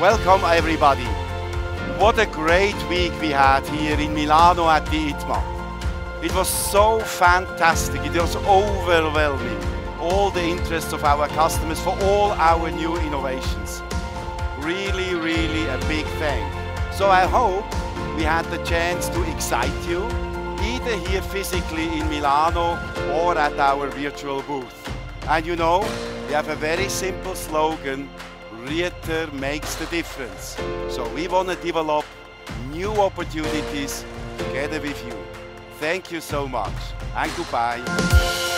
Welcome everybody. What a great week we had here in Milano at the ITMA. It was so fantastic, it was overwhelming. All the interests of our customers for all our new innovations. Really, really a big thank. So I hope we had the chance to excite you, either here physically in Milano or at our virtual booth. And you know, we have a very simple slogan, Rieter makes the difference. So we want to develop new opportunities together with you. Thank you so much and goodbye.